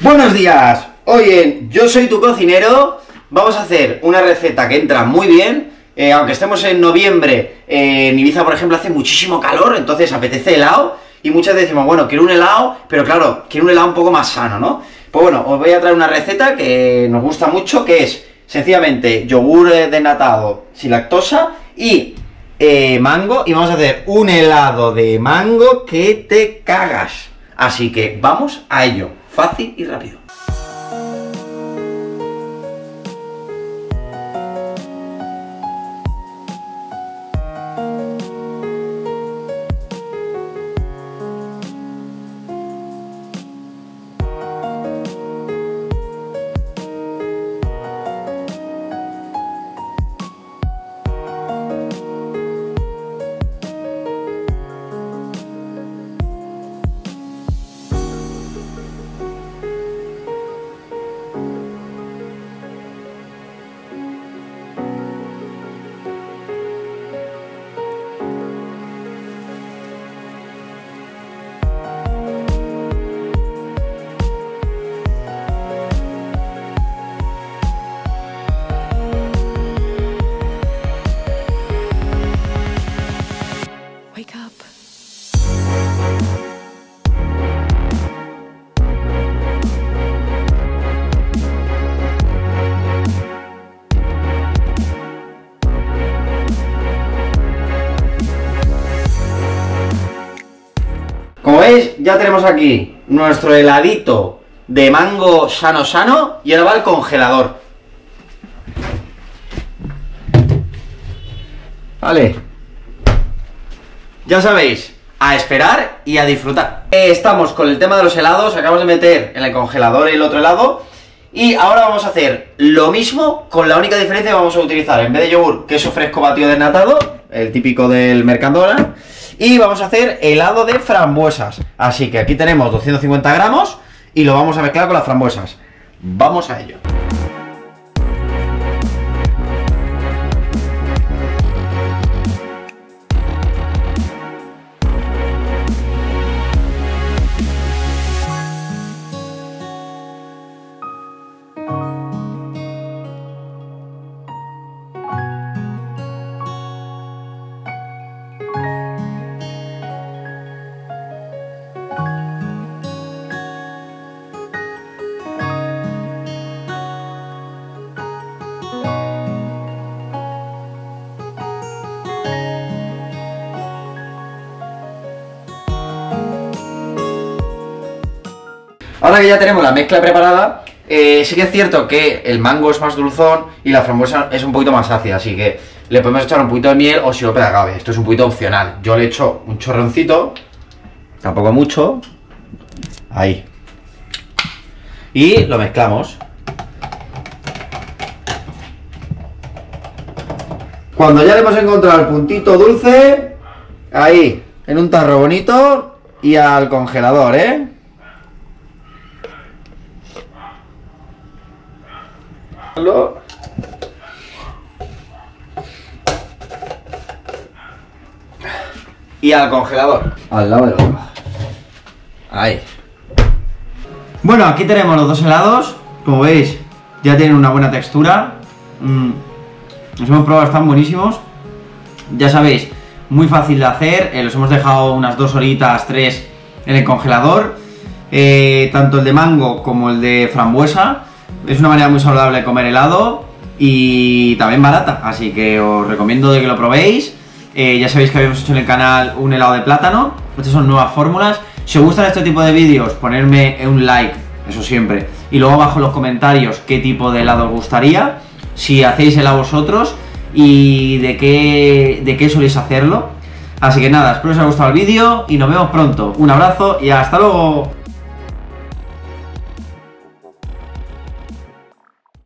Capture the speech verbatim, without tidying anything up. Buenos días, hoy en Yo Soy Tu Cocinero vamos a hacer una receta que entra muy bien, eh, aunque estemos en noviembre, eh, en Ibiza por ejemplo hace muchísimo calor, entonces apetece helado, y muchas veces decimos, bueno, quiero un helado, pero claro, quiero un helado un poco más sano, ¿no? Pues bueno, os voy a traer una receta que nos gusta mucho, que es sencillamente yogur desnatado sin lactosa y eh, mango, y vamos a hacer un helado de mango que te cagas, así que vamos a ello. Fácil y rápido. Como veis, ya tenemos aquí nuestro heladito de mango sano sano y ahora va al congelador. Vale. Ya sabéis, a esperar y a disfrutar. Estamos con el tema de los helados, acabamos de meter en el congelador el otro helado y ahora vamos a hacer lo mismo, con la única diferencia que vamos a utilizar en vez de yogur, queso fresco batido desnatado, el típico del Mercadona, y vamos a hacer helado de frambuesas. Así que aquí tenemos doscientos cincuenta gramos y lo vamos a mezclar con las frambuesas. Vamos a ello. Ahora que ya tenemos la mezcla preparada, eh, sí que es cierto que el mango es más dulzón y la frambuesa es un poquito más ácida, así que le podemos echar un poquito de miel o sirope de agave. Esto es un poquito opcional. Yo le echo un chorroncito, tampoco mucho, ahí, y lo mezclamos. Cuando ya le hemos encontrado el puntito dulce, ahí, en un tarro bonito y al congelador, ¿eh? Y al congelador, al lado del agua. Ahí. Bueno, aquí tenemos los dos helados. Como veis, ya tienen una buena textura. mm. Los hemos probado, están buenísimos. Ya sabéis, muy fácil de hacer. eh, Los hemos dejado unas dos horitas, tres en el congelador. eh, Tanto el de mango como el de frambuesa. Es una manera muy saludable de comer helado y también barata, así que os recomiendo de que lo probéis. eh, Ya sabéis que habíamos hecho en el canal un helado de plátano. Estas son nuevas fórmulas. Si os gustan este tipo de vídeos, ponedme un like, eso siempre. Y luego abajo en los comentarios qué tipo de helado os gustaría, si hacéis helado vosotros y de qué, de qué soléis hacerlo. Así que nada, espero que os haya gustado el vídeo y nos vemos pronto. Un abrazo y hasta luego.